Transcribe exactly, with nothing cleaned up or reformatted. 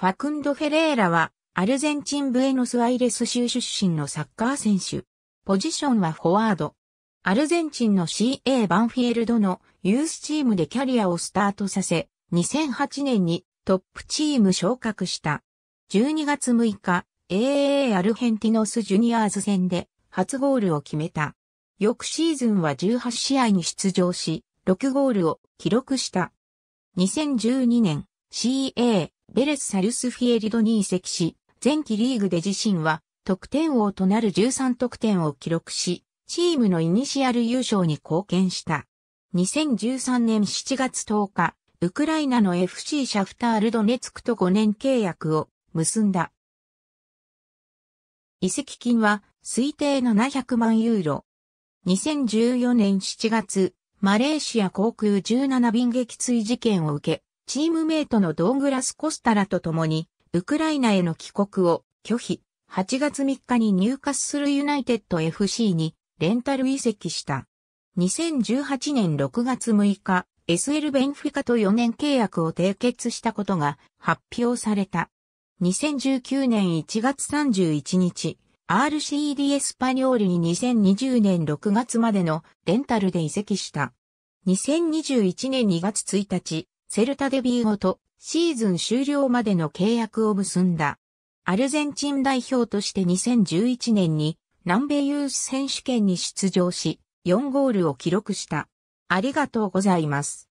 ファクンド・フェレーラは、アルゼンチン・ブエノスアイレス州出身のサッカー選手。ポジションはフォワード。アルゼンチンの シーエー バンフィエルドのユースチームでキャリアをスタートさせ、にせんはちねんにトップチーム昇格した。じゅうにがつむいか、エーエー アルヘンティノスジュニアーズ戦で初ゴールを決めた。翌シーズンはじゅうはちしあいに出場し、ろくゴールを記録した。にせんじゅうにねん、シーエー ベレス・サルスフィエリドに移籍し、前期リーグで自身は得点王となるじゅうさんとくてんを記録し、チームのイニシアル優勝に貢献した。にせんじゅうさんねんしちがつとおか、ウクライナの エフシー シャフタール・ドネツクとごねんけいやくを結んだ。移籍金は推定ななひゃくまんユーロ。にせんじゅうよねんしちがつ、マレーシア航空じゅうななびん撃墜事件を受け、チームメイトのドングラス・コスタラと共に、ウクライナへの帰国を拒否。はちがつみっかにニューカッスルユナイテッド エフシー に、レンタル移籍した。にせんじゅうはちねんろくがつむいか、エスエル ベンフィカとよねんけいやくを締結したことが発表された。にせんじゅうきゅうねんいちがつさんじゅういちにち、アールシーディー エスパニョールににせんにじゅうねんろくがつまでのレンタルで移籍した。にせんにじゅういちねんにがつついたち、セルタ・デビーゴとシーズン終了までの契約を結んだ。アルゼンチン代表としてにせんじゅういちねんに、南米ユース選手権に出場し、よんゴールを記録した。ありがとうございます。